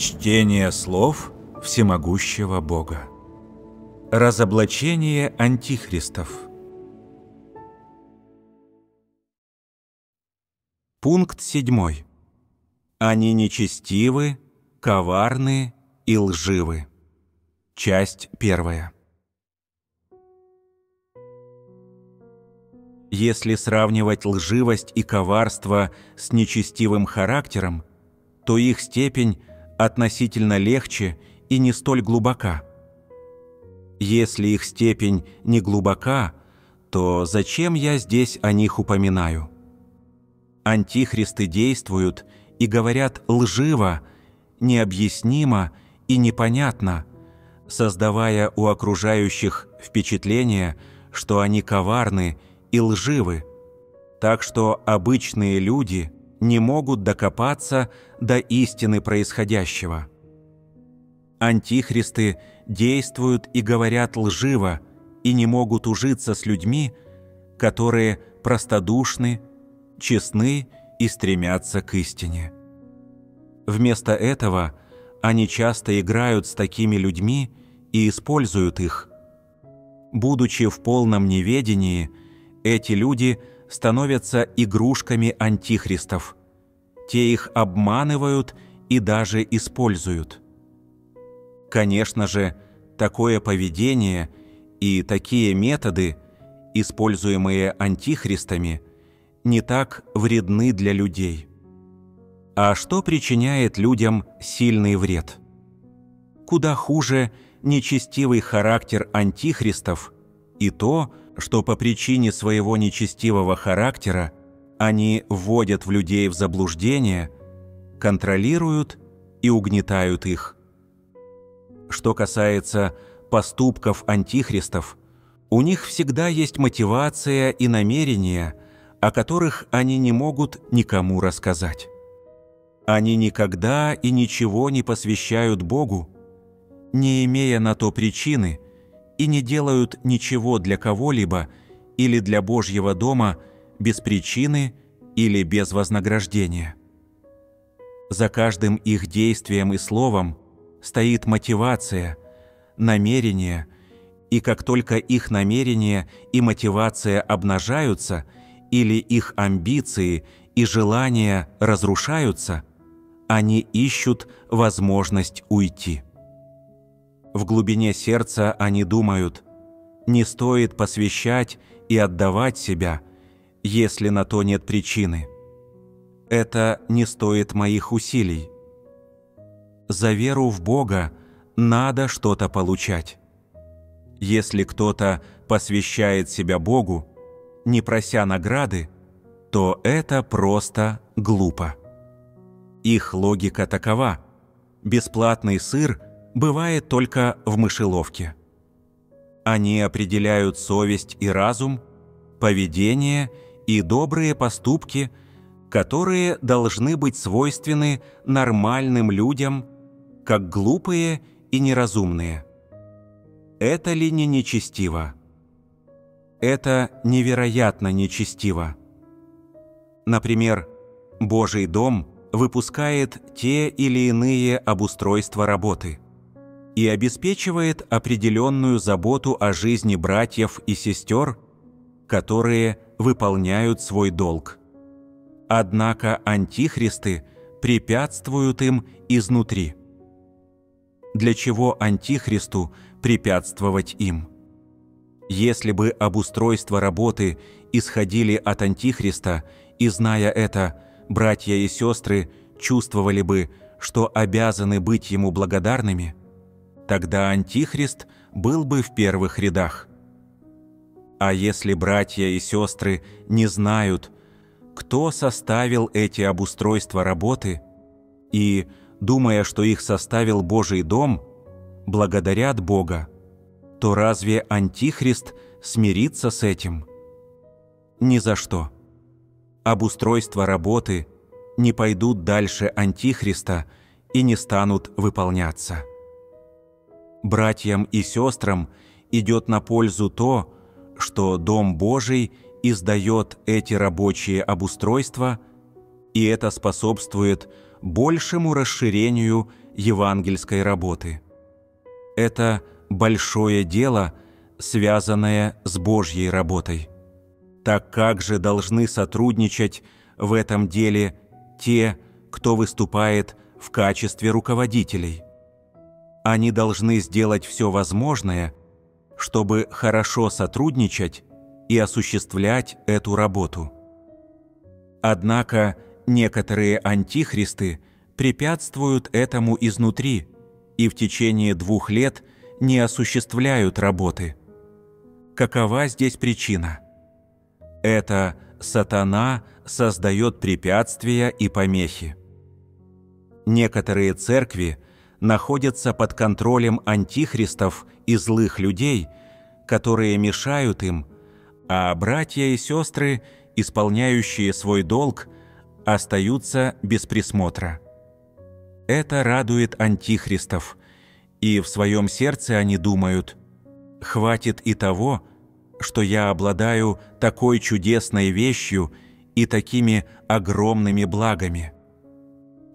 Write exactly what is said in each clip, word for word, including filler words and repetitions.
Чтение слов Всемогущего Бога. Разоблачение антихристов. Пункт седьмой. Они нечестивы, коварны и лживы. Часть первая. Если сравнивать лживость и коварство с нечестивым характером, то их степень относительно легче и не столь глубока. Если их степень не глубока, то зачем я здесь о них упоминаю? Антихристы действуют и говорят лживо, необъяснимо и непонятно, создавая у окружающих впечатление, что они коварны и лживы, так что обычные люди не могут докопаться до истины происходящего. Антихристы действуют и говорят лживо, и не могут ужиться с людьми, которые простодушны, честны и стремятся к истине. Вместо этого они часто играют с такими людьми и используют их. Будучи в полном неведении, эти люди становятся игрушками антихристов. Те их обманывают и даже используют. Конечно же, такое поведение и такие методы, используемые антихристами, не так вредны для людей. А что причиняет людям сильный вред? Куда хуже нечестивый характер антихристов и то, что по причине своего нечестивого характера они вводят в людей в заблуждение, контролируют и угнетают их. Что касается поступков антихристов, у них всегда есть мотивация и намерения, о которых они не могут никому рассказать. Они никогда и ничего не посвящают Богу, не имея на то причины, и не делают ничего для кого-либо или для Божьего дома без причины или без вознаграждения. За каждым их действием и словом стоит мотивация, намерение, и как только их намерения и мотивация обнажаются или их амбиции и желания разрушаются, они ищут возможность уйти. В глубине сердца они думают: не стоит посвящать и отдавать себя, если на то нет причины. Это не стоит моих усилий. За веру в Бога надо что-то получать. Если кто-то посвящает себя Богу, не прося награды, то это просто глупо. Их логика такова: бесплатный сыр бывает только в мышеловке. Они определяют совесть и разум, поведение и добрые поступки, которые должны быть свойственны нормальным людям, как глупые и неразумные. Это ли не нечестиво? Это невероятно нечестиво. Например, Божий дом выпускает те или иные обустройства работы и обеспечивает определенную заботу о жизни братьев и сестер, которые выполняют свой долг. Однако антихристы препятствуют им изнутри. Для чего антихристу препятствовать им? Если бы обустройство работы исходили от антихриста, и, зная это, братья и сестры чувствовали бы, что обязаны быть ему благодарными, тогда антихрист был бы в первых рядах. А если братья и сестры не знают, кто составил эти обустройства работы, и, думая, что их составил Божий дом, благодарят Бога, то разве антихрист смирится с этим? Ни за что. Обустройства работы не пойдут дальше антихриста и не станут выполняться. Братьям и сестрам идет на пользу то, что Дом Божий издает эти рабочие обустройства, и это способствует большему расширению евангельской работы. Это большое дело, связанное с Божьей работой. Так как же должны сотрудничать в этом деле те, кто выступает в качестве руководителей? Они должны сделать все возможное, чтобы хорошо сотрудничать и осуществлять эту работу. Однако некоторые антихристы препятствуют этому изнутри и в течение двух лет не осуществляют работы. Какова здесь причина? Это сатана создает препятствия и помехи. Некоторые церкви находятся под контролем антихристов и злых людей, которые мешают им, а братья и сестры, исполняющие свой долг, остаются без присмотра. Это радует антихристов, и в своем сердце они думают: «Хватит и того, что я обладаю такой чудесной вещью и такими огромными благами».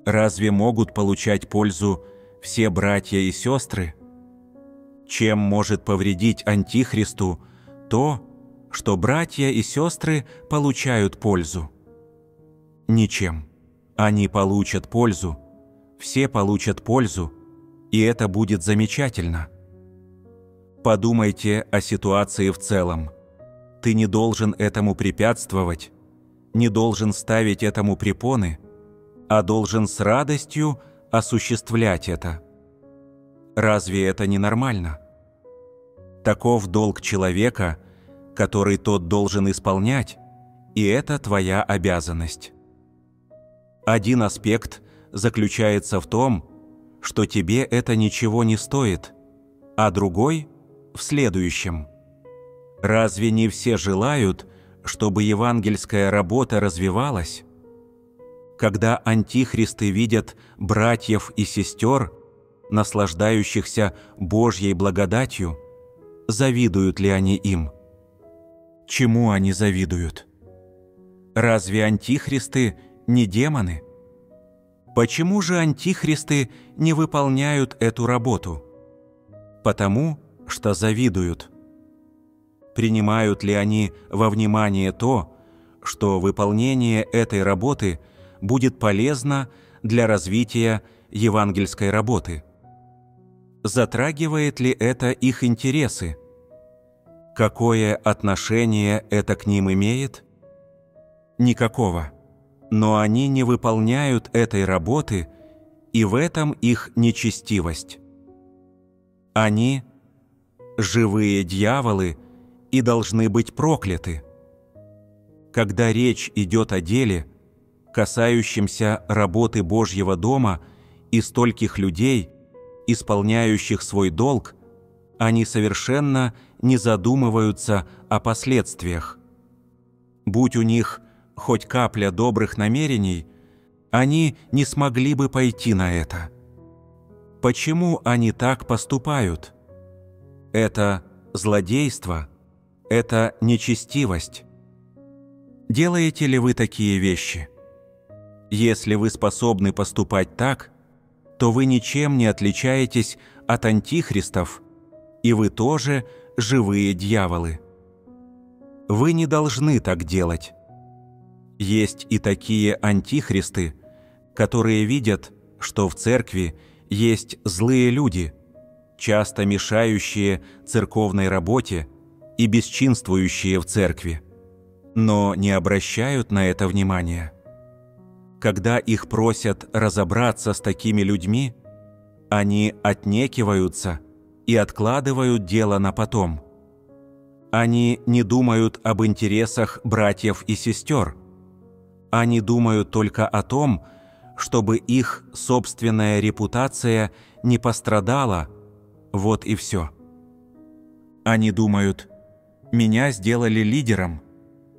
Разве могут получать пользу все братья и сестры? Чем может повредить антихристу то, что братья и сестры получают пользу? Ничем. Они получат пользу, все получат пользу, и это будет замечательно. Подумайте о ситуации в целом. Ты не должен этому препятствовать, не должен ставить этому препоны, а должен с радостью осуществлять это. Разве это не нормально? Таков долг человека, который тот должен исполнять, и это твоя обязанность. Один аспект заключается в том, что тебе это ничего не стоит, а другой – в следующем. Разве не все желают, чтобы евангельская работа развивалась? Когда антихристы видят братьев и сестер, наслаждающихся Божьей благодатью, завидуют ли они им? Чему они завидуют? Разве антихристы не демоны? Почему же антихристы не выполняют эту работу? Потому что завидуют. Принимают ли они во внимание то, что выполнение этой работы – будет полезно для развития евангельской работы? Затрагивает ли это их интересы? Какое отношение это к ним имеет? Никакого. Но они не выполняют этой работы, и в этом их нечестивость. Они – живые дьяволы и должны быть прокляты. Когда речь идет о деле, касающимся работы Божьего дома и стольких людей, исполняющих свой долг, они совершенно не задумываются о последствиях. Будь у них хоть капля добрых намерений, они не смогли бы пойти на это. Почему они так поступают? Это злодейство, это нечестивость. Делаете ли вы такие вещи? Если вы способны поступать так, то вы ничем не отличаетесь от антихристов, и вы тоже живые дьяволы. Вы не должны так делать. Есть и такие антихристы, которые видят, что в церкви есть злые люди, часто мешающие церковной работе и бесчинствующие в церкви, но не обращают на это внимания. Когда их просят разобраться с такими людьми, они отнекиваются и откладывают дело на потом. Они не думают об интересах братьев и сестер. Они думают только о том, чтобы их собственная репутация не пострадала, вот и все. Они думают: «Меня сделали лидером,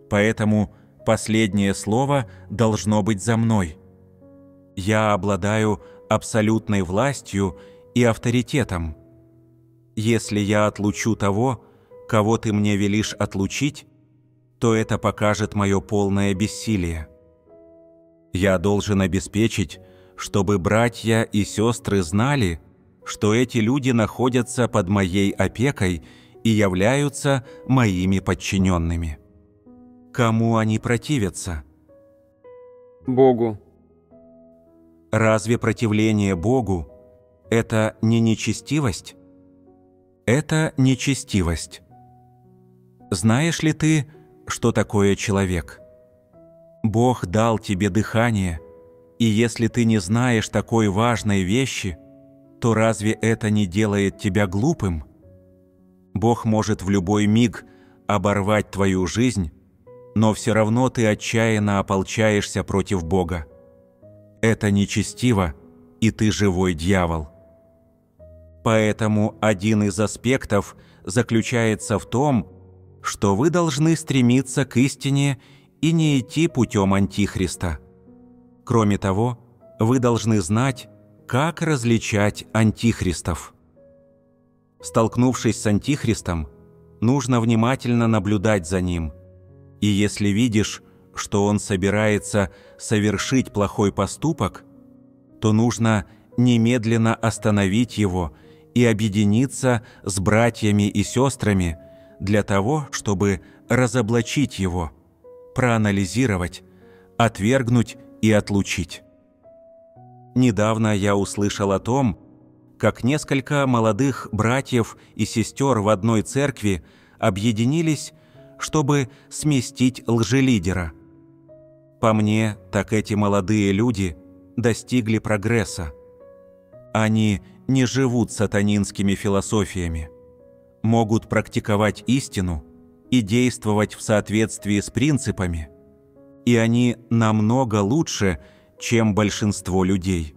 поэтому последнее слово должно быть за мной. Я обладаю абсолютной властью и авторитетом. Если я отлучу того, кого ты мне велишь отлучить, то это покажет мое полное бессилие. Я должен обеспечить, чтобы братья и сестры знали, что эти люди находятся под моей опекой и являются моими подчиненными. Кому они противятся? Богу. Разве противление Богу – это не нечестивость? Это нечестивость. Знаешь ли ты, что такое человек? Бог дал тебе дыхание, и если ты не знаешь такой важной вещи, то разве это не делает тебя глупым? Бог может в любой миг оборвать твою жизнь, но все равно ты отчаянно ополчаешься против Бога. Это нечестиво, и ты живой дьявол. Поэтому один из аспектов заключается в том, что вы должны стремиться к истине и не идти путем Антихриста. Кроме того, вы должны знать, как различать антихристов. Столкнувшись с антихристом, нужно внимательно наблюдать за ним. И если видишь, что он собирается совершить плохой поступок, то нужно немедленно остановить его и объединиться с братьями и сестрами для того, чтобы разоблачить его, проанализировать, отвергнуть и отлучить. Недавно я услышал о том, как несколько молодых братьев и сестер в одной церкви объединились, чтобы сместить лжелидера. По мне, так эти молодые люди достигли прогресса. Они не живут сатанинскими философиями, могут практиковать истину и действовать в соответствии с принципами, и они намного лучше, чем большинство людей.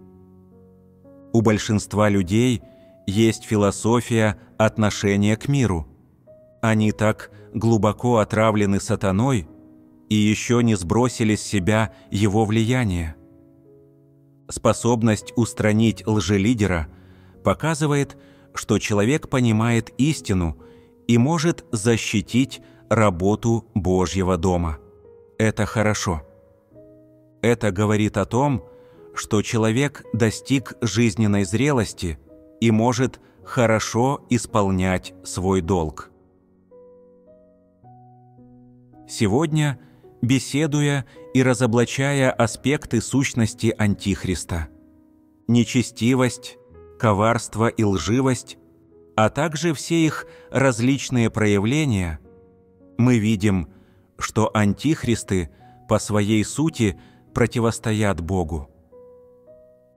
У большинства людей есть философия отношения к миру. Они так глубоко отравлены сатаной и еще не сбросили с себя его влияние. Способность устранить лжелидера показывает, что человек понимает истину и может защитить работу Божьего дома. Это хорошо. Это говорит о том, что человек достиг жизненной зрелости и может хорошо исполнять свой долг. Сегодня, беседуя и разоблачая аспекты сущности Антихриста, нечестивость, коварство и лживость, а также все их различные проявления, мы видим, что антихристы по своей сути противостоят Богу.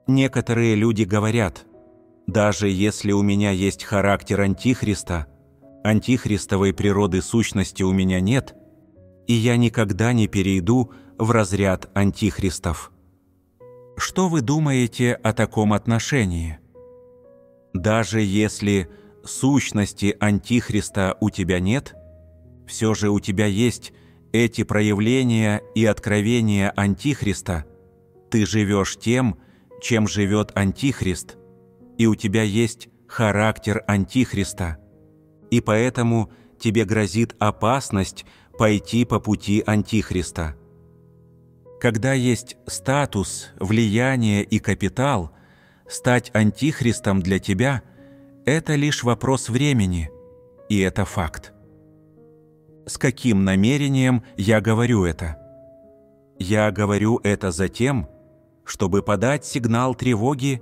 Некоторые люди говорят: «Даже если у меня есть характер антихриста, антихристовой природы сущности у меня нет, и я никогда не перейду в разряд антихристов». Что вы думаете о таком отношении? Даже если сущности антихриста у тебя нет, все же у тебя есть эти проявления и откровения антихриста, ты живешь тем, чем живет антихрист, и у тебя есть характер антихриста, и поэтому тебе грозит опасность пойти по пути антихриста. Когда есть статус, влияние и капитал, стать антихристом для тебя – это лишь вопрос времени, и это факт. С каким намерением я говорю это? Я говорю это затем, чтобы подать сигнал тревоги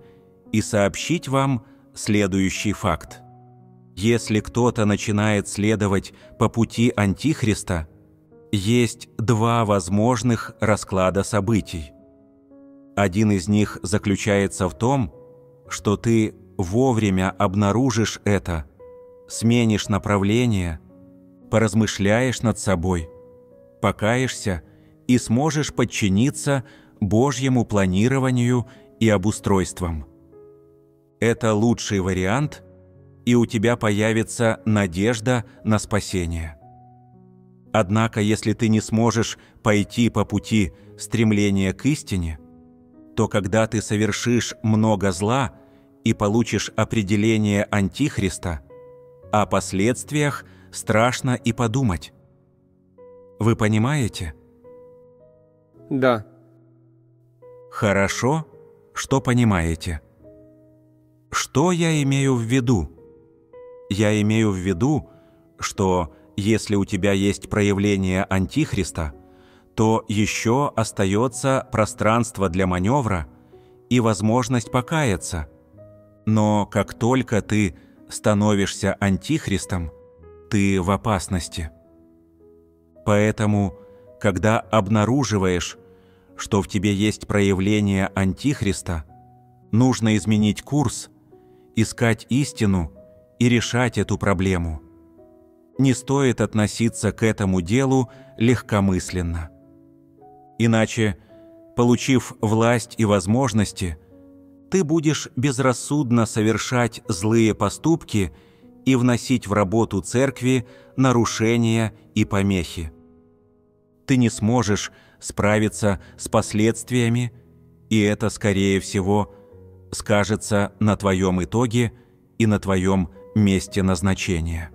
и сообщить вам следующий факт. Если кто-то начинает следовать по пути Антихриста, есть два возможных расклада событий. Один из них заключается в том, что ты вовремя обнаружишь это, сменишь направление, поразмышляешь над собой, покаешься и сможешь подчиниться Божьему планированию и обустройствам. Это лучший вариант, и у тебя появится надежда на спасение. Однако, если ты не сможешь пойти по пути стремления к истине, то когда ты совершишь много зла и получишь определение Антихриста, о последствиях страшно и подумать. Вы понимаете? Да. Хорошо, что понимаете? Что я имею в виду? Я имею в виду, что если у тебя есть проявление Антихриста, то еще остается пространство для маневра и возможность покаяться. Но как только ты становишься Антихристом, ты в опасности. Поэтому, когда обнаруживаешь, что в тебе есть проявление Антихриста, нужно изменить курс, искать истину и решать эту проблему. Не стоит относиться к этому делу легкомысленно. Иначе, получив власть и возможности, ты будешь безрассудно совершать злые поступки и вносить в работу церкви нарушения и помехи. Ты не сможешь справиться с последствиями, и это, скорее всего, скажется на твоем итоге и на твоем месте назначения.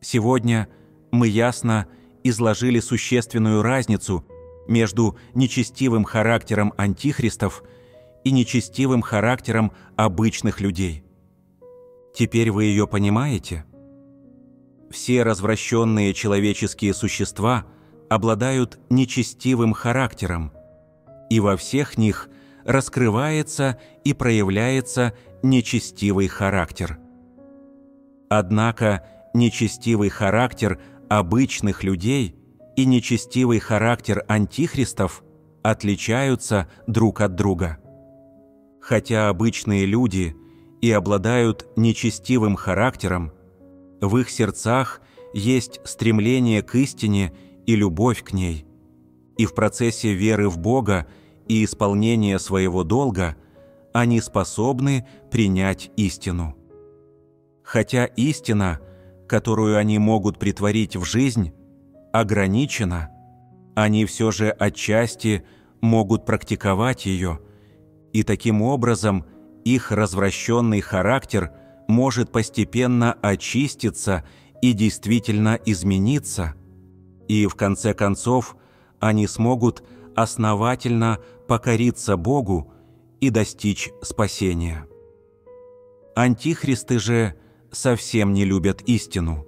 Сегодня мы ясно изложили существенную разницу между нечестивым характером антихристов и нечестивым характером обычных людей. Теперь вы ее понимаете? Все развращенные человеческие существа обладают нечестивым характером, и во всех них раскрывается и проявляется нечестивый характер. Однако нечестивый характер обычных людей и нечестивый характер антихристов отличаются друг от друга. Хотя обычные люди и обладают нечестивым характером, в их сердцах есть стремление к истине и любовь к ней, и в процессе веры в Бога и исполнения своего долга они способны принять истину. Хотя истина, которую они могут притворить в жизнь, ограничена, они все же отчасти могут практиковать ее, и таким образом их развращенный характер может постепенно очиститься и действительно измениться, и в конце концов они смогут основательно покориться Богу и достичь спасения. Антихристы же совсем не любят истину.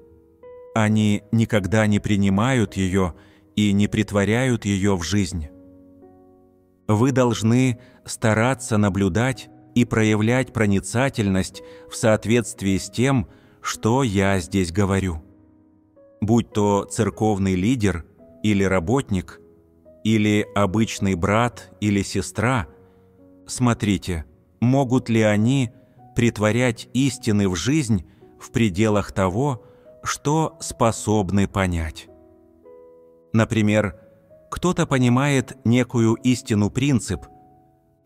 Они никогда не принимают ее и не притворяют ее в жизнь. Вы должны стараться наблюдать и проявлять проницательность в соответствии с тем, что я здесь говорю. Будь то церковный лидер или работник, или обычный брат или сестра, смотрите, могут ли они притворять истины в жизнь в пределах того, что способны понять. Например, кто-то понимает некую истину-принцип,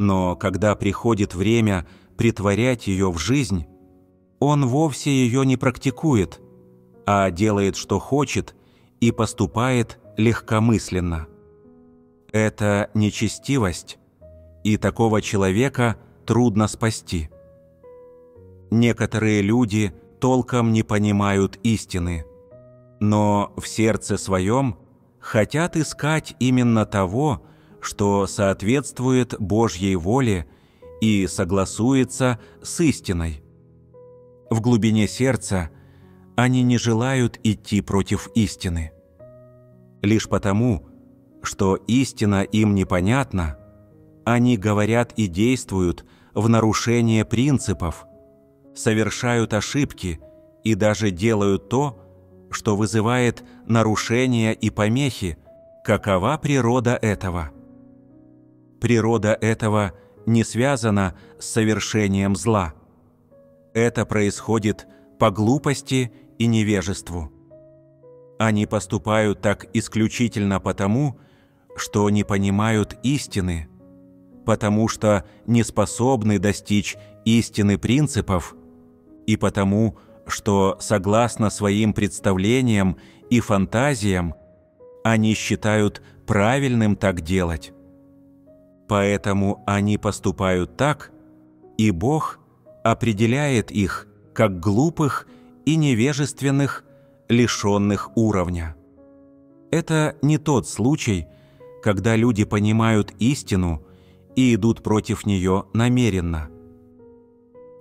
но когда приходит время притворять ее в жизнь, он вовсе ее не практикует, а делает, что хочет, и поступает легкомысленно. Это нечестивость, и такого человека трудно спасти. Некоторые люди толком не понимают истины, но в сердце своем хотят искать именно того, что соответствует Божьей воле и согласуется с истиной. В глубине сердца они не желают идти против истины. Лишь потому, что истина им непонятна, они говорят и действуют в нарушение принципов, совершают ошибки и даже делают то, что вызывает нарушения и помехи. Какова природа этого? Природа этого не связана с совершением зла. Это происходит по глупости и невежеству. Они поступают так исключительно потому, что не понимают истины, потому что не способны достичь истины принципов, и потому, что, согласно своим представлениям и фантазиям, они считают правильным так делать. Поэтому они поступают так, и Бог определяет их как глупых и невежественных, лишенных уровня. Это не тот случай, когда люди понимают истину и идут против нее намеренно.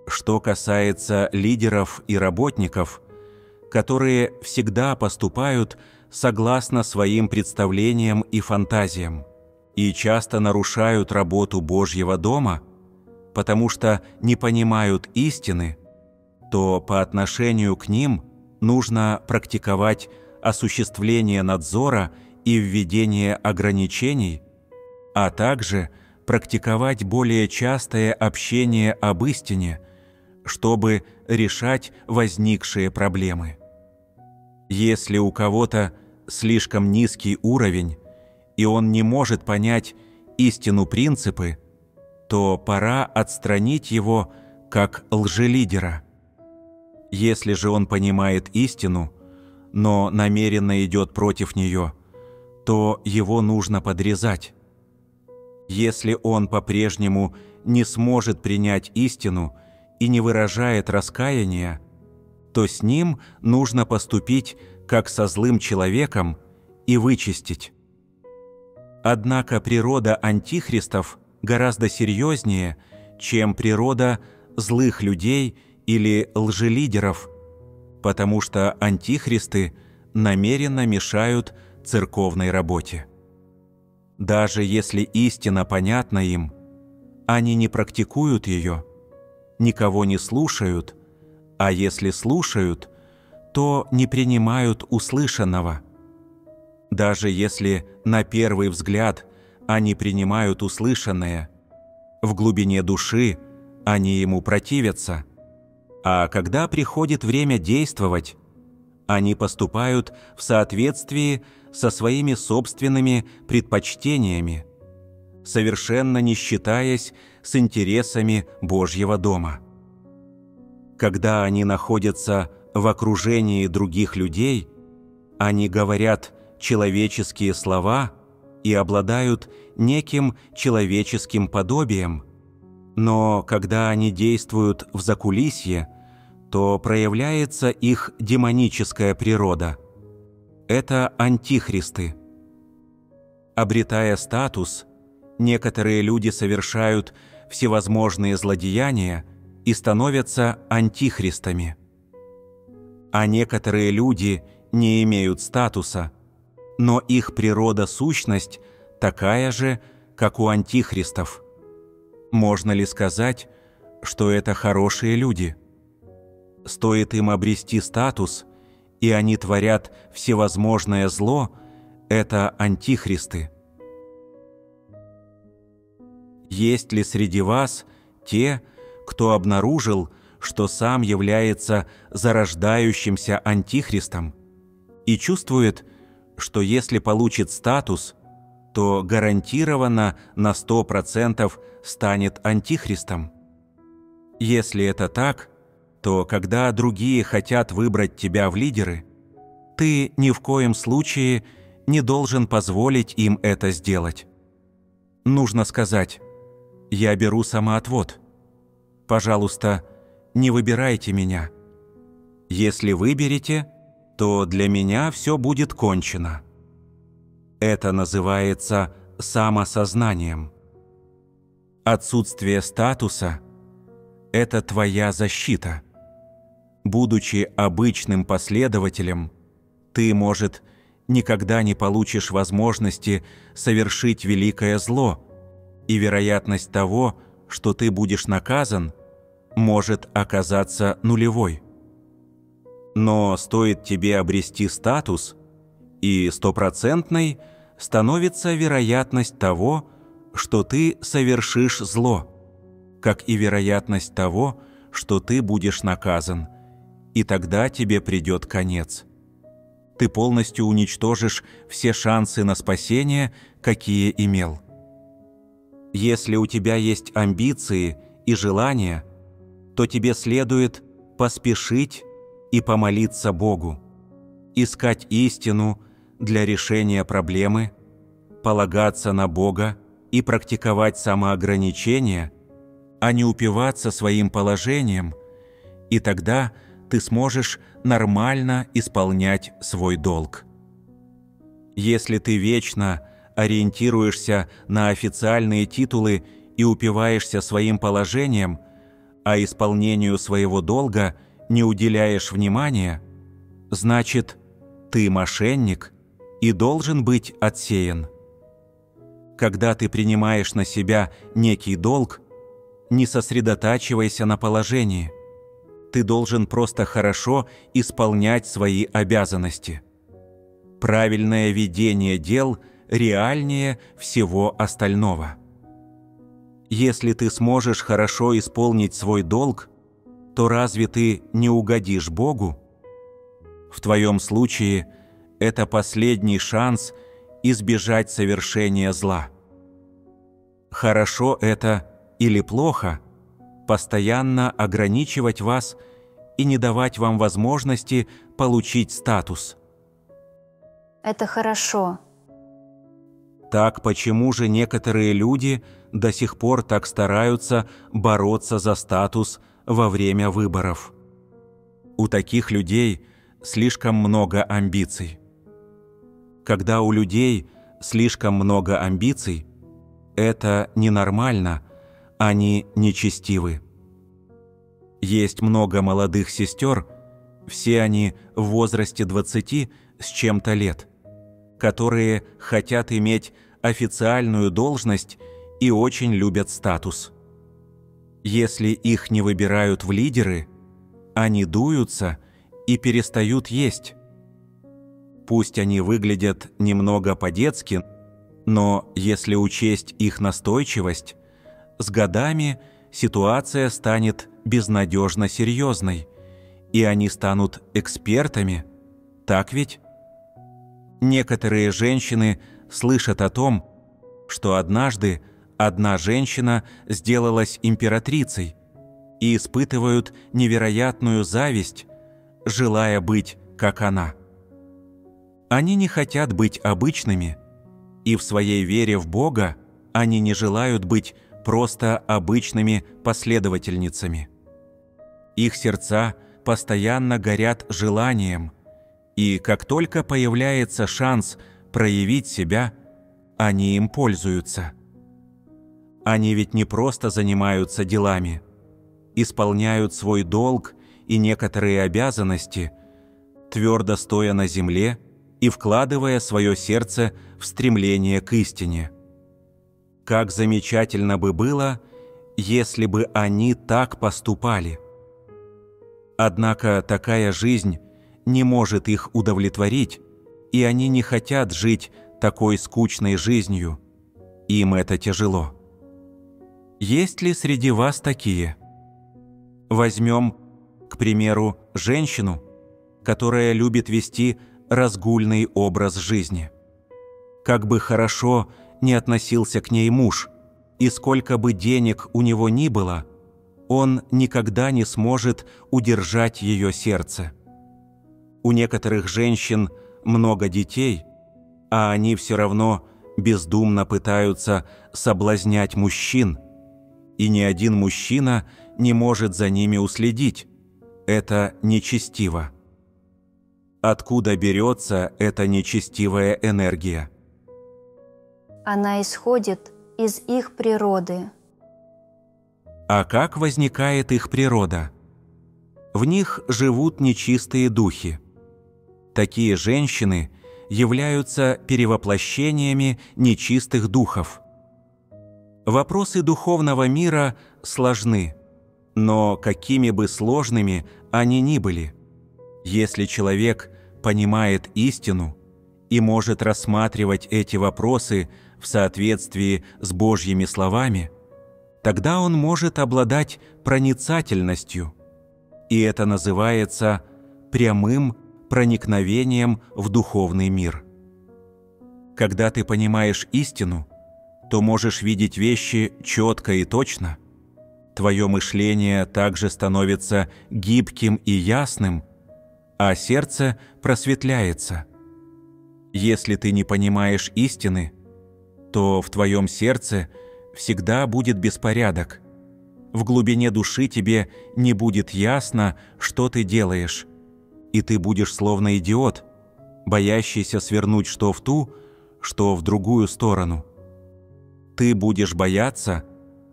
Что касается лидеров и работников, которые всегда поступают согласно своим представлениям и фантазиям и часто нарушают работу Божьего дома, потому что не понимают истины, то по отношению к ним нужно практиковать осуществление надзора и введение ограничений, а также практиковать более частое общение об истине, чтобы решать возникшие проблемы. Если у кого-то слишком низкий уровень, и он не может понять истину принципы, то пора отстранить его как лжелидера. Если же он понимает истину, но намеренно идет против нее, то его нужно подрезать. Если он по-прежнему не сможет принять истину и не выражает раскаяния, то с ним нужно поступить как со злым человеком и вычистить. Однако природа антихристов гораздо серьезнее, чем природа злых людей или лжелидеров, потому что антихристы намеренно мешают церковной работе. Даже если истина понятна им, они не практикуют ее, никого не слушают, а если слушают, то не принимают услышанного. Даже если на первый взгляд они принимают услышанное, в глубине души они ему противятся, а когда приходит время действовать, они поступают в соответствии со своими собственными предпочтениями, совершенно не считаясь с интересами Божьего дома. Когда они находятся в окружении других людей, они говорят человеческие слова и обладают неким человеческим подобием, но когда они действуют в закулисье, то проявляется их демоническая природа. Это антихристы. Обретая статус, некоторые люди совершают всевозможные злодеяния и становятся антихристами. А некоторые люди не имеют статуса, но их природа-сущность такая же, как у антихристов. Можно ли сказать, что это хорошие люди? Стоит им обрести статус, и они творят всевозможное зло, это антихристы. Есть ли среди вас те, кто обнаружил, что сам является зарождающимся антихристом и чувствует, что если получит статус, то гарантированно на сто процентов станет антихристом? Если это так, то когда другие хотят выбрать тебя в лидеры, ты ни в коем случае не должен позволить им это сделать. Нужно сказать: «Я беру самоотвод. Пожалуйста, не выбирайте меня. Если выберете, то для меня все будет кончено». Это называется самосознанием. Отсутствие статуса – это твоя защита. Будучи обычным последователем, ты, может, никогда не получишь возможности совершить великое зло, и вероятность того, что ты будешь наказан, может оказаться нулевой. Но стоит тебе обрести статус, и стопроцентной становится вероятность того, что ты совершишь зло, как и вероятность того, что ты будешь наказан, и тогда тебе придет конец. Ты полностью уничтожишь все шансы на спасение, какие имел. Если у тебя есть амбиции и желания, то тебе следует поспешить и помолиться Богу, искать истину для решения проблемы, полагаться на Бога и практиковать самоограничение, а не упиваться своим положением, и тогда ты сможешь нормально исполнять свой долг. Если ты вечно ориентируешься на официальные титулы и упиваешься своим положением, а исполнению своего долга не уделяешь внимания, значит, ты мошенник и должен быть отсеян. Когда ты принимаешь на себя некий долг, не сосредотачивайся на положении. Ты должен просто хорошо исполнять свои обязанности. Правильное ведение дел реальнее всего остального. Если ты сможешь хорошо исполнить свой долг, то разве ты не угодишь Богу? В твоем случае это последний шанс избежать совершения зла. Хорошо это или плохо, постоянно ограничивать вас и не давать вам возможности получить статус. Это хорошо. Так почему же некоторые люди до сих пор так стараются бороться за статус во время выборов? У таких людей слишком много амбиций. Когда у людей слишком много амбиций, это ненормально, они нечестивы. Есть много молодых сестер, все они в возрасте двадцати с чем-то лет, которые хотят иметь официальную должность и очень любят статус. Если их не выбирают в лидеры, они дуются и перестают есть. Пусть они выглядят немного по-детски, но если учесть их настойчивость, с годами ситуация станет безнадежно серьезной, и они станут экспертами, так ведь? Некоторые женщины слышат о том, что однажды одна женщина сделалась императрицей, и испытывают невероятную зависть, желая быть как она. Они не хотят быть обычными, и в своей вере в Бога они не желают быть просто обычными последовательницами. Их сердца постоянно горят желанием, и как только появляется шанс проявить себя, они им пользуются. Они ведь не просто занимаются делами, исполняют свой долг и некоторые обязанности, твердо стоя на земле и вкладывая свое сердце в стремление к истине. Как замечательно бы было, если бы они так поступали. Однако такая жизнь не может их удовлетворить, и они не хотят жить такой скучной жизнью. Им это тяжело. Есть ли среди вас такие? Возьмем, к примеру, женщину, которая любит вести разгульный образ жизни. Как бы хорошо не относился к ней муж, и сколько бы денег у него ни было, он никогда не сможет удержать ее сердце. У некоторых женщин много детей, а они все равно бездумно пытаются соблазнять мужчин, и ни один мужчина не может за ними уследить. Это нечестиво. Откуда берется эта нечестивая энергия? Она исходит из их природы. А как возникает их природа? В них живут нечистые духи. Такие женщины являются перевоплощениями нечистых духов. Вопросы духовного мира сложны, но какими бы сложными они ни были, если человек понимает истину и может рассматривать эти вопросы в соответствии с Божьими словами, тогда он может обладать проницательностью, и это называется прямым проникновением в духовный мир. Когда ты понимаешь истину, то можешь видеть вещи четко и точно. Твое мышление также становится гибким и ясным, а сердце просветляется. Если ты не понимаешь истины, то в твоем сердце всегда будет беспорядок. В глубине души тебе не будет ясно, что ты делаешь, и ты будешь словно идиот, боящийся свернуть что в ту, что в другую сторону. Ты будешь бояться,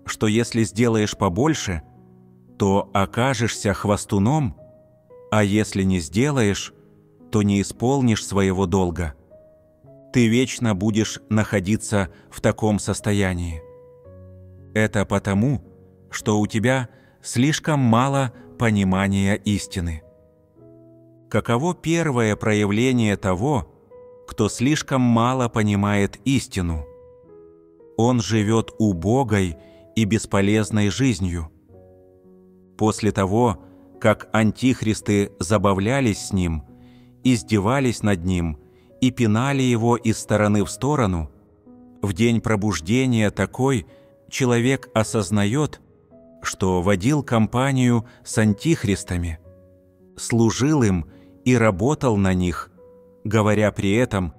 что если сделаешь побольше, то окажешься хвастуном, а если не сделаешь, то не исполнишь своего долга. Ты вечно будешь находиться в таком состоянии. Это потому, что у тебя слишком мало понимания истины. Каково первое проявление того, кто слишком мало понимает истину? Он живет убогой и бесполезной жизнью. После того, как антихристы забавлялись с ним, издевались над ним и пинали его из стороны в сторону, в день пробуждения такой человек осознает, что водил компанию с антихристами, служил им и работал на них, говоря при этом,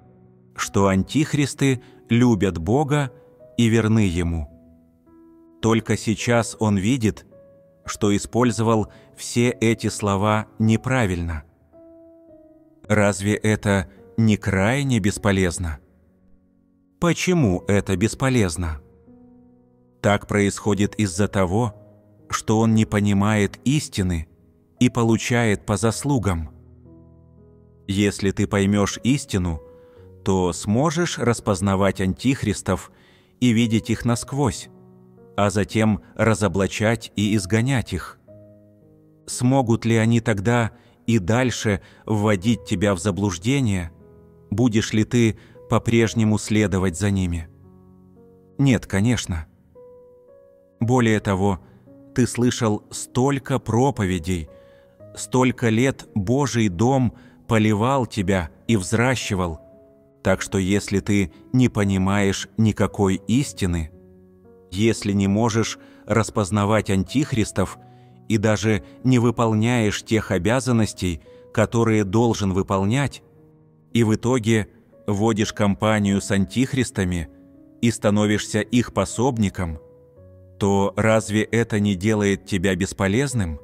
что антихристы любят Бога и верны Ему. Только сейчас он видит, что использовал все эти слова неправильно. Разве это не крайне бесполезно? Почему это бесполезно? Так происходит из-за того, что он не понимает истины и получает по заслугам. Если ты поймешь истину, то сможешь распознавать антихристов и видеть их насквозь, а затем разоблачать и изгонять их. Смогут ли они тогда и дальше вводить тебя в заблуждение? Будешь ли ты по-прежнему следовать за ними? Нет, конечно. Более того, ты слышал столько проповедей, столько лет Божий дом поливал тебя и взращивал, так что если ты не понимаешь никакой истины, если не можешь распознавать антихристов и даже не выполняешь тех обязанностей, которые должен выполнять, и в итоге водишь компанию с антихристами и становишься их пособником, то разве это не делает тебя бесполезным?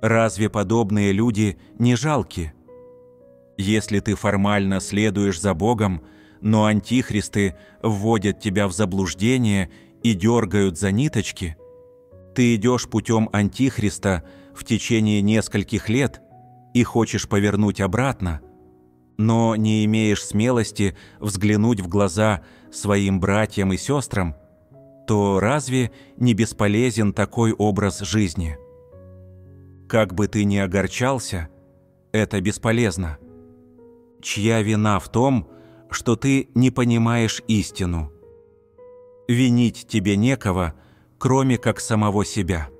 Разве подобные люди не жалки? Если ты формально следуешь за Богом, но антихристы вводят тебя в заблуждение и дергают за ниточки, ты идешь путем антихриста в течение нескольких лет и хочешь повернуть обратно, но не имеешь смелости взглянуть в глаза своим братьям и сестрам, то разве не бесполезен такой образ жизни? Как бы ты ни огорчался, это бесполезно. Чья вина в том, что ты не понимаешь истину? Винить тебе некого, кроме как самого себя.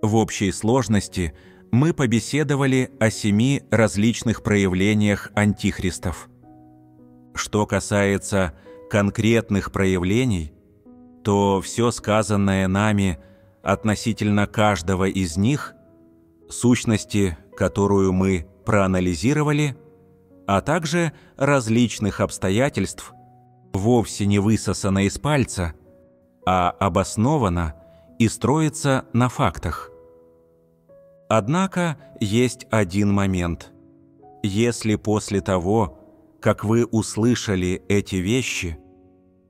В общей сложности мы побеседовали о семи различных проявлениях антихристов. Что касается конкретных проявлений, то все сказанное нами относительно каждого из них, сущности, которую мы проанализировали, а также различных обстоятельств, вовсе не высосано из пальца, а обосновано и строится на фактах. Однако есть один момент. Если после того, как вы услышали эти вещи,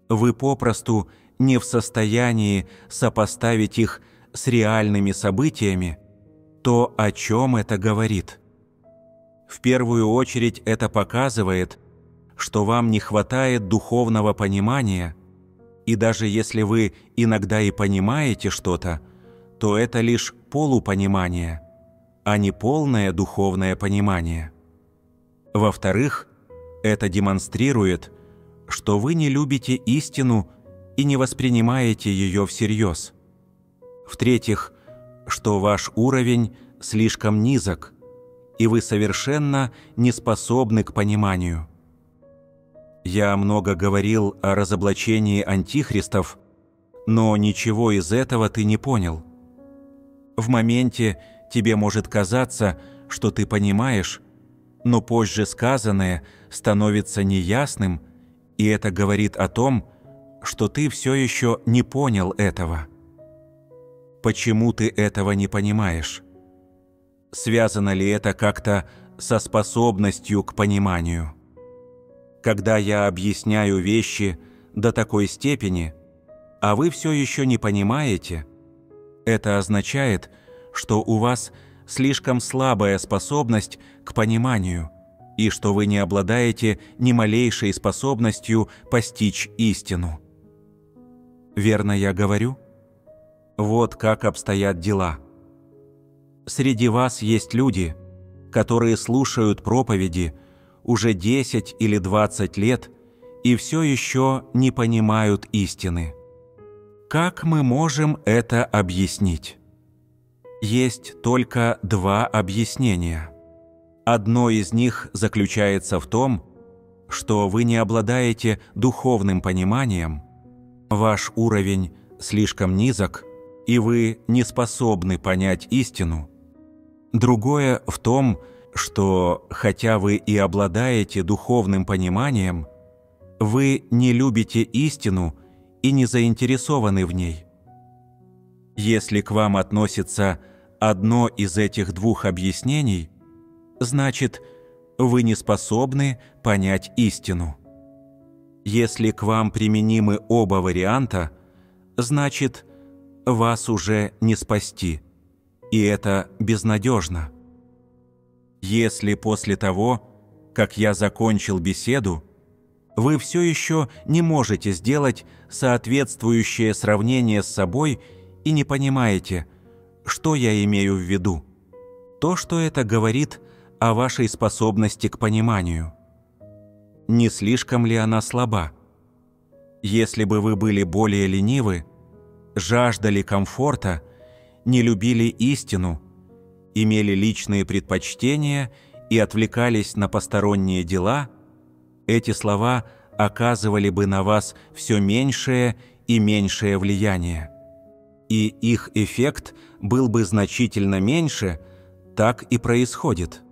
вы попросту не в состоянии сопоставить их с реальными событиями, то о чем это говорит? В первую очередь это показывает, что вам не хватает духовного понимания, и даже если вы иногда и понимаете что-то, то это лишь полупонимание, а не полное духовное понимание. Во-вторых, это демонстрирует, что вы не любите истину и не воспринимаете ее всерьез. В-третьих, что ваш уровень слишком низок, и вы совершенно не способны к пониманию. Я много говорил о разоблачении антихристов, но ничего из этого ты не понял. В моменте тебе может казаться, что ты понимаешь, но позже сказанное становится неясным, и это говорит о том, что ты все еще не понял этого. Почему ты этого не понимаешь? Связано ли это как-то со способностью к пониманию. Когда я объясняю вещи до такой степени, а вы все еще не понимаете, это означает, что у вас слишком слабая способность к пониманию и что вы не обладаете ни малейшей способностью постичь истину. Верно я говорю? Вот как обстоят дела. Среди вас есть люди, которые слушают проповеди уже десять или двадцать лет и все еще не понимают истины. Как мы можем это объяснить? Есть только два объяснения. Одно из них заключается в том, что вы не обладаете духовным пониманием, ваш уровень слишком низок, и вы не способны понять истину. Другое в том, что, хотя вы и обладаете духовным пониманием, вы не любите истину и не заинтересованы в ней. Если к вам относится одно из этих двух объяснений, значит, вы не способны понять истину. Если к вам применимы оба варианта, значит, вас уже не спасти, и это безнадежно. Если после того, как я закончил беседу, вы все еще не можете сделать соответствующее сравнение с собой и не понимаете, что я имею в виду, то, что это говорит о вашей способности к пониманию. Не слишком ли она слаба? Если бы вы были более ленивы, жаждали комфорта, не любили истину, имели личные предпочтения и отвлекались на посторонние дела, эти слова оказывали бы на вас все меньшее и меньшее влияние, и их эффект был бы значительно меньше. Так и происходит.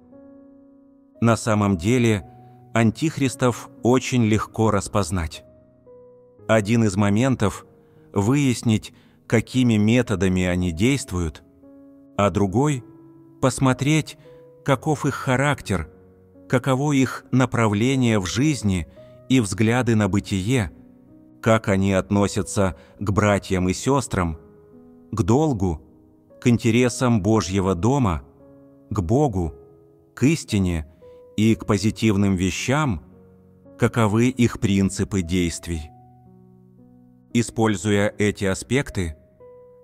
На самом деле, антихристов очень легко распознать. Один из моментов – выяснить, какими методами они действуют, а другой – посмотреть, каков их характер, каково их направление в жизни и взгляды на бытие, как они относятся к братьям и сестрам, к долгу, к интересам Божьего дома, к Богу, к истине и к позитивным вещам, каковы их принципы действий. Используя эти аспекты,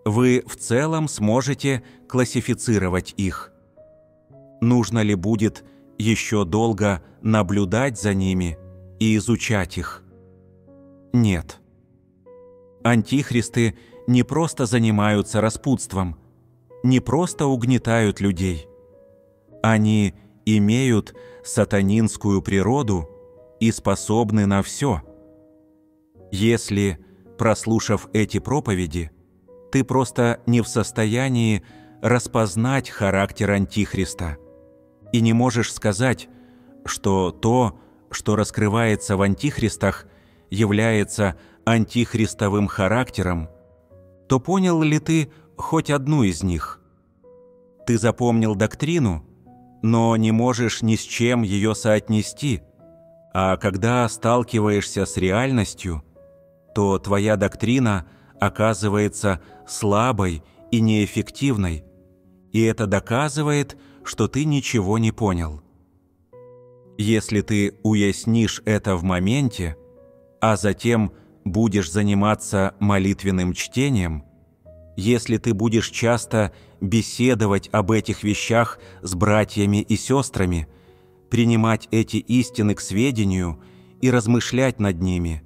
вы в целом сможете классифицировать их. Нужно ли будет еще долго наблюдать за ними и изучать их? Нет. Антихристы не просто занимаются распутством, не просто угнетают людей. Они имеют сатанинскую природу и способны на все. Если, прослушав эти проповеди, ты просто не в состоянии распознать характер антихриста и не можешь сказать, что то, что раскрывается в антихристах, является антихристовым характером, то понял ли ты хоть одну из них? Ты запомнил доктрину, но не можешь ни с чем ее соотнести, а когда сталкиваешься с реальностью, то твоя доктрина оказывается слабой и неэффективной, и это доказывает, что ты ничего не понял. Если ты уяснишь это в моменте, а затем будешь заниматься молитвенным чтением, если ты будешь часто беседовать об этих вещах с братьями и сестрами, принимать эти истины к сведению и размышлять над ними,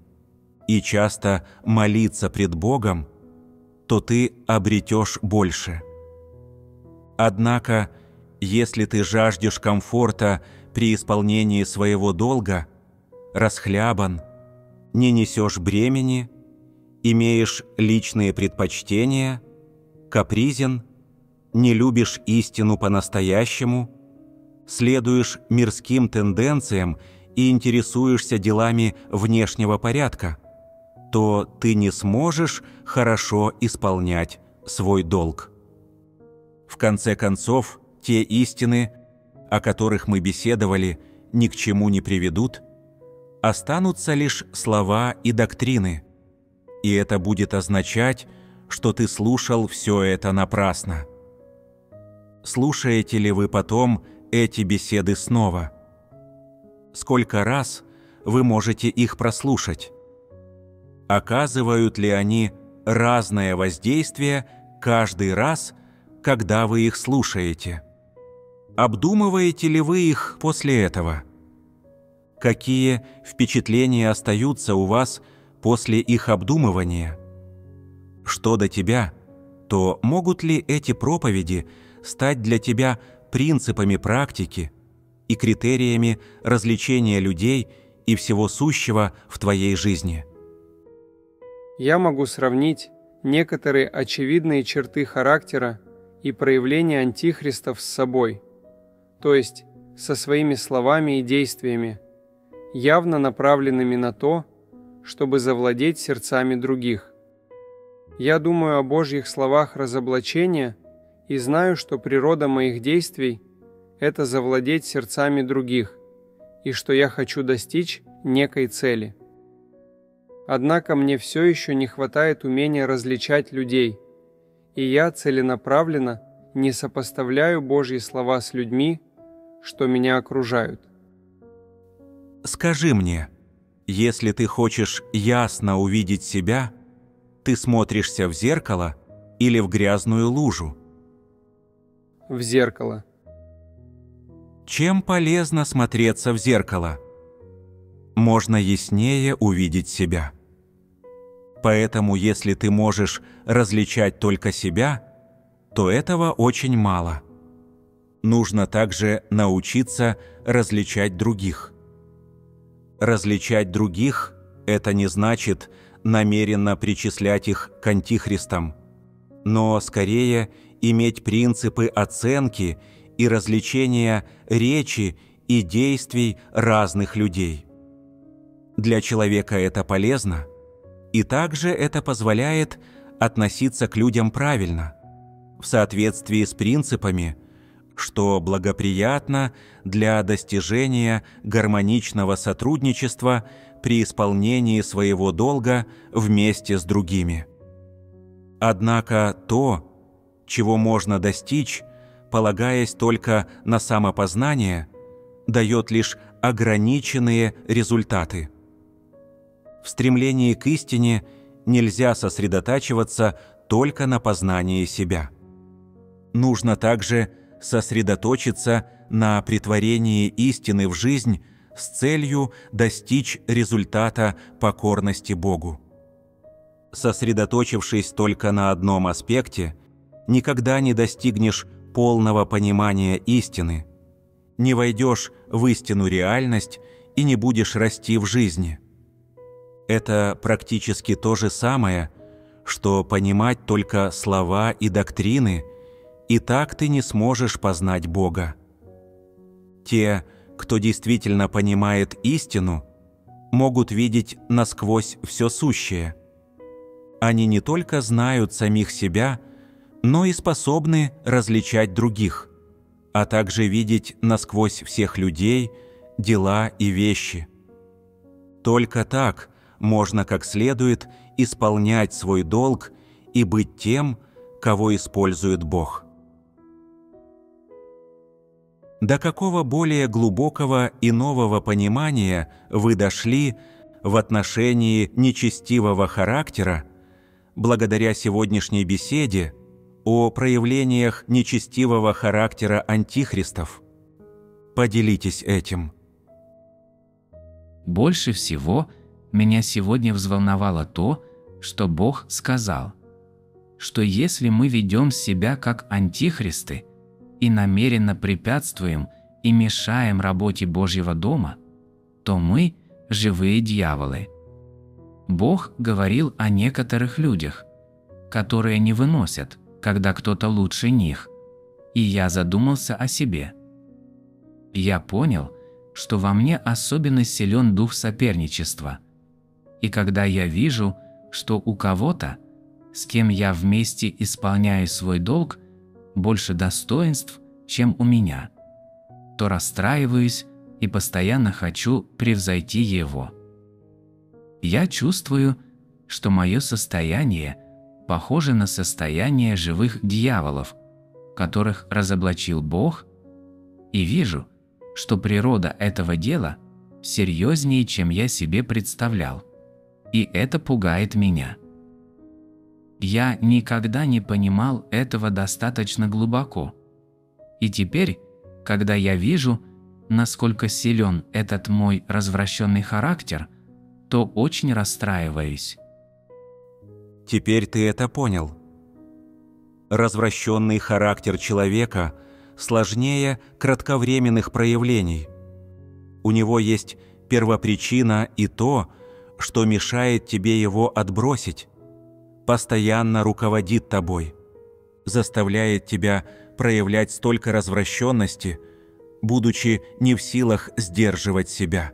и часто молиться пред Богом, то ты обретешь больше. Однако, если ты жаждешь комфорта при исполнении своего долга, расхлябан, не несешь бремени, имеешь личные предпочтения, капризен, не любишь истину по-настоящему, следуешь мирским тенденциям и интересуешься делами внешнего порядка, то ты не сможешь хорошо исполнять свой долг. В конце концов, те истины, о которых мы беседовали, ни к чему не приведут, останутся лишь слова и доктрины, и это будет означать, что ты слушал все это напрасно. Слушаете ли вы потом эти беседы снова? Сколько раз вы можете их прослушать? Оказывают ли они разное воздействие каждый раз, когда вы их слушаете? Обдумываете ли вы их после этого? Какие впечатления остаются у вас после их обдумывания? Что до тебя, то могут ли эти проповеди стать для тебя принципами практики и критериями различения людей и всего сущего в твоей жизни? Я могу сравнить некоторые очевидные черты характера и проявления антихристов с собой, то есть со своими словами и действиями, явно направленными на то, чтобы завладеть сердцами других. Я думаю о Божьих словах разоблачения и знаю, что природа моих действий – это завладеть сердцами других, и что я хочу достичь некой цели. Однако мне все еще не хватает умения различать людей, и я целенаправленно не сопоставляю Божьи слова с людьми, что меня окружают. Скажи мне, если ты хочешь ясно увидеть себя, ты смотришься в зеркало или в грязную лужу? В зеркало. Чем полезно смотреться в зеркало? Можно яснее увидеть себя. Поэтому, если ты можешь различать только себя, то этого очень мало. Нужно также научиться различать других. Различать других – это не значит намеренно причислять их к антихристам, но скорее иметь принципы оценки и различения речи и действий разных людей. Для человека это полезно, и также это позволяет относиться к людям правильно, в соответствии с принципами, что благоприятно для достижения гармоничного сотрудничества при исполнении своего долга вместе с другими. Однако то, чего можно достичь, полагаясь только на самопознание, дает лишь ограниченные результаты. В стремлении к истине нельзя сосредотачиваться только на познании себя. Нужно также сосредоточиться на претворении истины в жизнь с целью достичь результата покорности Богу. Сосредоточившись только на одном аспекте, никогда не достигнешь полного понимания истины, не войдешь в истинную реальность и не будешь расти в жизни. Это практически то же самое, что понимать только слова и доктрины, и так ты не сможешь познать Бога. Те, кто действительно понимает истину, могут видеть насквозь все сущее. Они не только знают самих себя, но и способны различать других, а также видеть насквозь всех людей, дела и вещи. Только так можно как следует исполнять свой долг и быть тем, кого использует Бог. До какого более глубокого и нового понимания вы дошли в отношении нечестивого характера благодаря сегодняшней беседе о проявлениях нечестивого характера антихристов? Поделитесь этим. Больше всего меня сегодня взволновало то, что Бог сказал, что если мы ведем себя как антихристы и намеренно препятствуем и мешаем работе Божьего дома, то мы – живые дьяволы. Бог говорил о некоторых людях, которые не выносят, когда кто-то лучше них, и я задумался о себе. Я понял, что во мне особенно силен дух соперничества, и когда я вижу, что у кого-то, с кем я вместе исполняю свой долг, больше достоинств, чем у меня, то расстраиваюсь и постоянно хочу превзойти его. Я чувствую, что мое состояние похоже на состояние живых дьяволов, которых разоблачил Бог, и вижу, что природа этого дела серьезнее, чем я себе представлял, и это пугает меня. Я никогда не понимал этого достаточно глубоко, и теперь, когда я вижу, насколько силен этот мой развращенный характер, то очень расстраиваюсь. Теперь ты это понял. Развращенный характер человека сложнее кратковременных проявлений. У него есть первопричина и то, что мешает тебе его отбросить, постоянно руководит тобой, заставляет тебя проявлять столько развращенности, будучи не в силах сдерживать себя.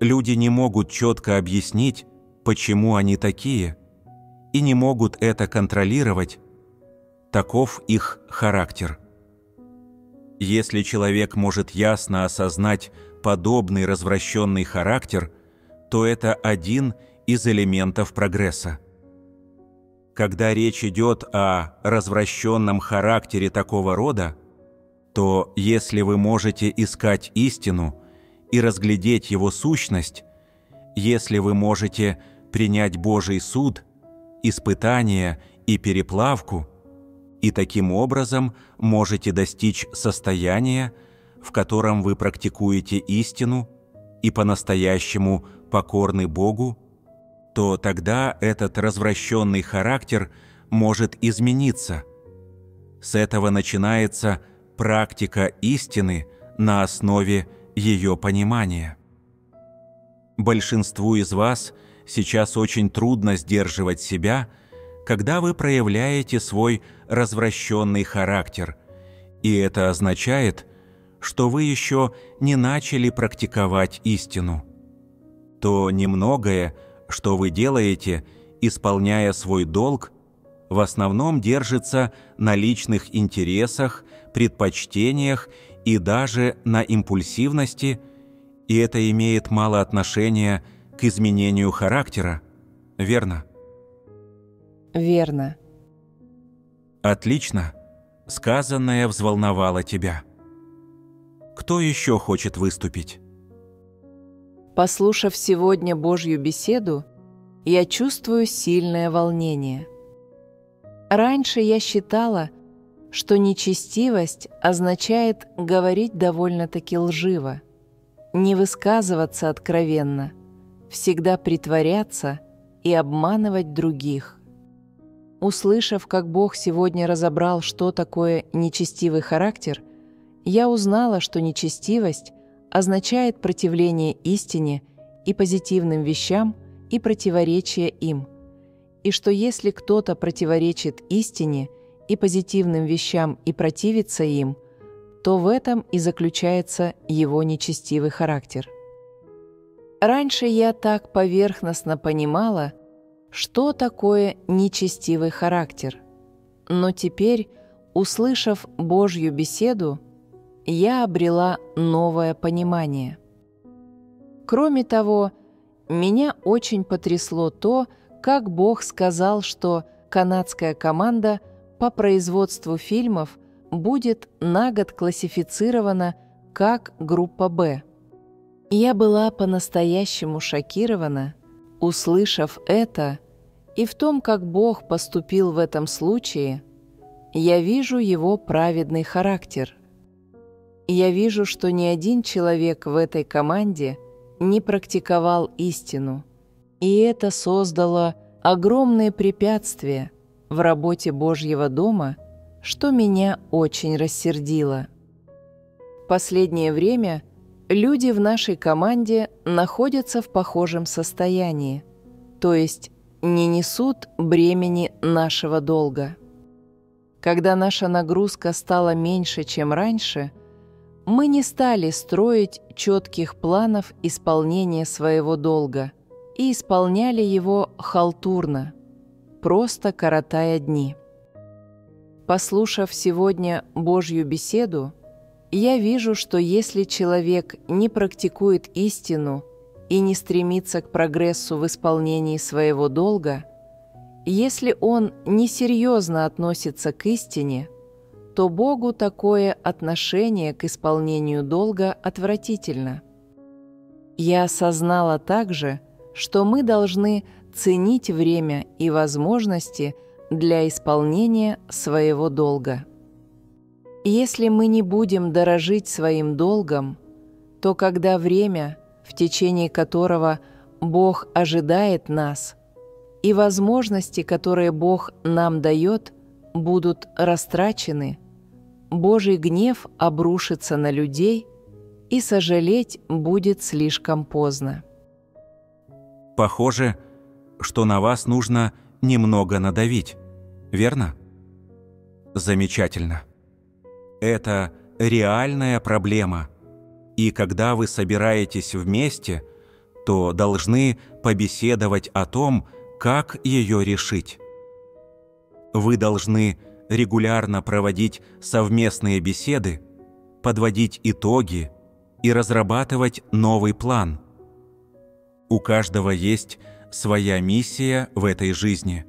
Люди не могут четко объяснить, почему они такие, и не могут это контролировать. Таков их характер. Если человек может ясно осознать подобный развращенный характер, то это один из элементов прогресса. Когда речь идет о развращенном характере такого рода, то если вы можете искать истину и разглядеть его сущность, если вы можете принять Божий суд, испытание и переплавку, и таким образом можете достичь состояния, в котором вы практикуете истину и по-настоящему покорны Богу, то тогда этот развращенный характер может измениться. С этого начинается практика истины на основе ее понимания. Большинству из вас сейчас очень трудно сдерживать себя, когда вы проявляете свой развращенный характер, и это означает, что вы еще не начали практиковать истину. То немногое, что вы делаете, исполняя свой долг, в основном держится на личных интересах, предпочтениях и даже на импульсивности, и это имеет мало отношения к изменению характера, верно? Верно. Отлично. Сказанное взволновало тебя. Кто еще хочет выступить? Послушав сегодня Божью беседу, я чувствую сильное волнение. Раньше я считала, что нечестивость означает говорить довольно-таки лживо, не высказываться откровенно, всегда притворяться и обманывать других. Услышав, как Бог сегодня разобрал, что такое нечестивый характер, я узнала, что нечестивость означает противление истине и позитивным вещам и противоречие им, и что если кто-то противоречит истине и позитивным вещам и противится им, то в этом и заключается его нечестивый характер. Раньше я так поверхностно понимала, что такое нечестивый характер, но теперь, услышав Божью беседу, я обрела новое понимание. Кроме того, меня очень потрясло то, как Бог сказал, что канадская команда по производству фильмов будет на год классифицирована как группа «Б». Я была по-настоящему шокирована, услышав это, и в том, как Бог поступил в этом случае, я вижу его праведный характер. Я вижу, что ни один человек в этой команде не практиковал истину, и это создало огромные препятствия в работе Божьего дома, что меня очень рассердило. В последнее время люди в нашей команде находятся в похожем состоянии, то есть не несут бремени нашего долга. Когда наша нагрузка стала меньше, чем раньше, мы не стали строить четких планов исполнения своего долга и исполняли его халтурно, просто коротая дни. Послушав сегодня Божью беседу, Я вижу, что если человек не практикует истину и не стремится к прогрессу в исполнении своего долга, если он несерьезно относится к истине, то Богу такое отношение к исполнению долга отвратительно. Я осознала также, что мы должны ценить время и возможности для исполнения своего долга. Если мы не будем дорожить своим долгом, то когда время, в течение которого Бог ожидает нас, и возможности, которые Бог нам дает, будут растрачены, Божий гнев обрушится на людей, и сожалеть будет слишком поздно. Похоже, что на вас нужно немного надавить, верно? Замечательно. Это реальная проблема, и когда вы собираетесь вместе, то должны побеседовать о том, как ее решить. Вы должны регулярно проводить совместные беседы, подводить итоги и разрабатывать новый план. У каждого есть своя миссия в этой жизни,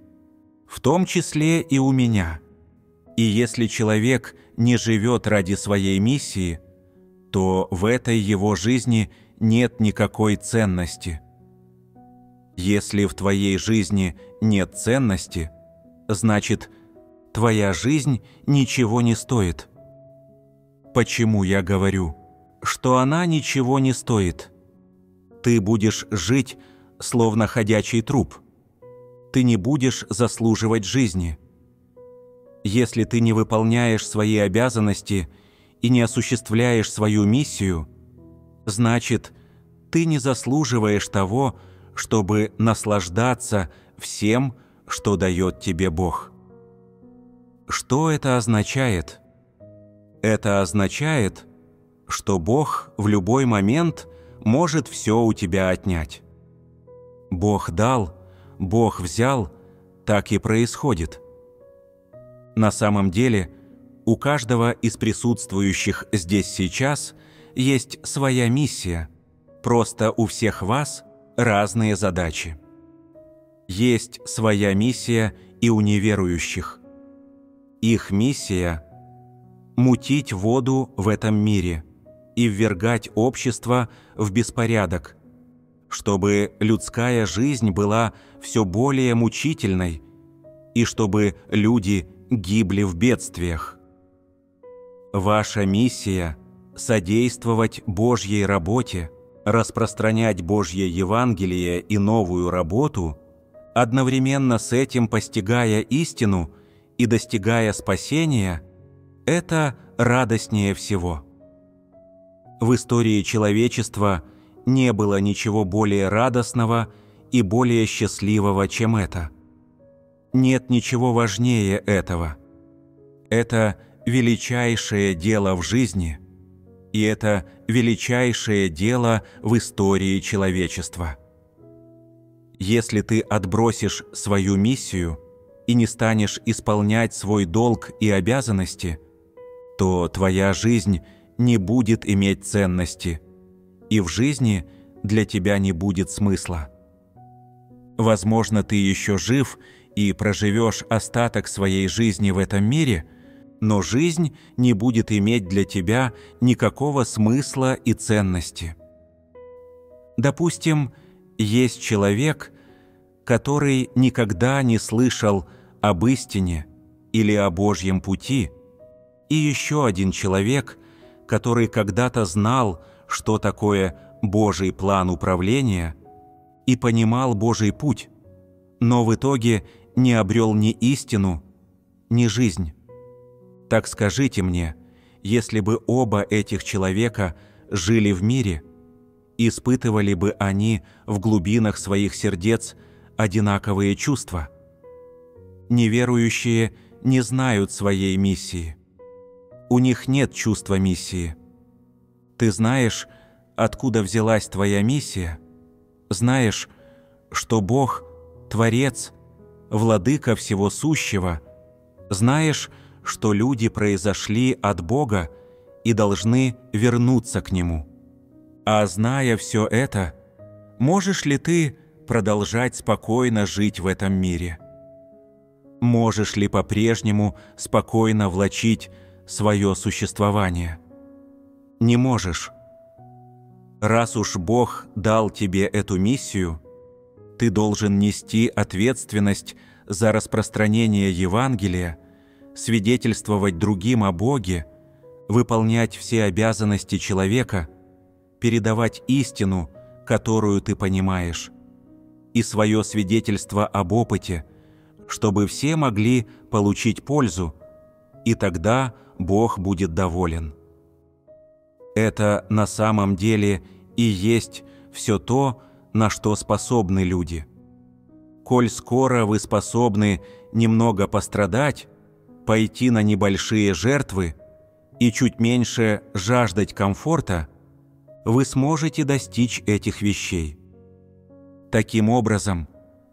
в том числе и у меня. И если человек не живет ради своей миссии, то в этой его жизни нет никакой ценности. Если в твоей жизни нет ценности, значит, твоя жизнь ничего не стоит. Почему я говорю, что она ничего не стоит? Ты будешь жить, словно ходячий труп. Ты не будешь заслуживать жизни. Если ты не выполняешь свои обязанности и не осуществляешь свою миссию, значит, ты не заслуживаешь того, чтобы наслаждаться всем, что дает тебе Бог. Что это означает? Это означает, что Бог в любой момент может все у тебя отнять. Бог дал, Бог взял, так и происходит. На самом деле, у каждого из присутствующих здесь сейчас есть своя миссия, просто у всех вас разные задачи. Есть своя миссия и у неверующих. Их миссия – мутить воду в этом мире и ввергать общество в беспорядок, чтобы людская жизнь была все более мучительной и чтобы люди гибли в бедствиях. Ваша миссия – содействовать Божьей работе, распространять Божье Евангелие и новую работу, одновременно с этим постигая истину и достигая спасения, это радостнее всего. В истории человечества не было ничего более радостного и более счастливого, чем это. Нет ничего важнее этого. Это величайшее дело в жизни, и это величайшее дело в истории человечества. Если ты отбросишь свою миссию и не станешь исполнять свой долг и обязанности, то твоя жизнь не будет иметь ценности, и в жизни для тебя не будет смысла. Возможно, ты еще жив и проживешь остаток своей жизни в этом мире, но жизнь не будет иметь для тебя никакого смысла и ценности. Допустим, есть человек, который никогда не слышал об истине или о Божьем пути, и еще один человек, который когда-то знал, что такое Божий план управления, и понимал Божий путь, но в итоге не обрел ни истину, ни жизнь. Так скажите мне, если бы оба этих человека жили в мире, испытывали бы они в глубинах своих сердец одинаковые чувства? Неверующие не знают своей миссии. У них нет чувства миссии. Ты знаешь, откуда взялась твоя миссия? Знаешь, что Бог – Творец, Владыка всего сущего. Знаешь, что люди произошли от Бога и должны вернуться к Нему. А зная все это, можешь ли ты продолжать спокойно жить в этом мире? Можешь ли по-прежнему спокойно влачить свое существование? Не можешь. Раз уж Бог дал тебе эту миссию, ты должен нести ответственность за распространение Евангелия, свидетельствовать другим о Боге, выполнять все обязанности человека, передавать истину, которую ты понимаешь, и свое свидетельство об опыте, чтобы все могли получить пользу, и тогда Бог будет доволен. Это на самом деле и есть все то, на что способны люди. Коль скоро вы способны немного пострадать, пойти на небольшие жертвы и чуть меньше жаждать комфорта, вы сможете достичь этих вещей. Таким образом,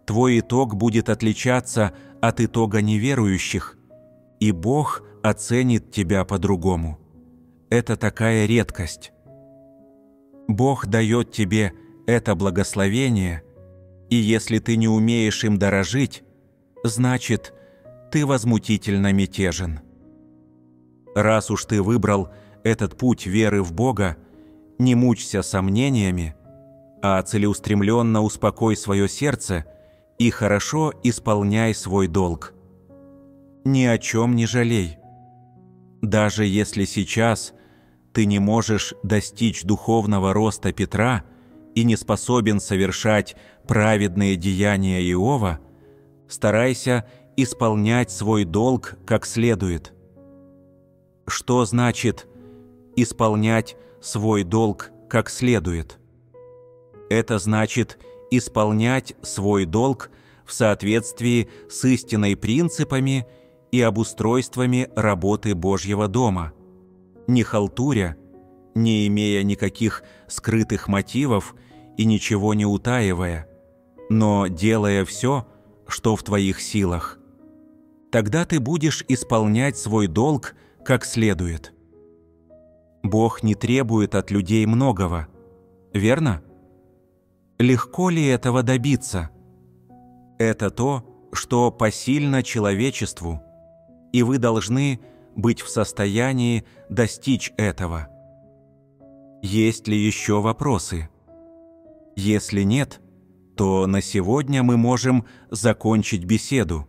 твой итог будет отличаться от итога неверующих, и Бог оценит тебя по-другому. Это такая редкость. Бог дает тебе это благословение, и если ты не умеешь им дорожить, значит, ты возмутительно мятежен. Раз уж ты выбрал этот путь веры в Бога, не мучься сомнениями, а целеустремленно успокой свое сердце и хорошо исполняй свой долг. Ни о чем не жалей. Даже если сейчас ты не можешь достичь духовного роста Петра и не способен совершать праведные деяния Иова, старайся исполнять свой долг как следует. Что значит «исполнять свой долг как следует»? Это значит исполнять свой долг в соответствии с истинными принципами и обустройствами работы Божьего дома, не халтуря, не имея никаких скрытых мотивов и ничего не утаивая, но делая все, что в твоих силах. Тогда ты будешь исполнять свой долг как следует. Бог не требует от людей многого, верно? Легко ли этого добиться? Это то, что посильно человечеству, и вы должны быть в состоянии достичь этого. Есть ли еще вопросы? Если нет, то на сегодня мы можем закончить беседу.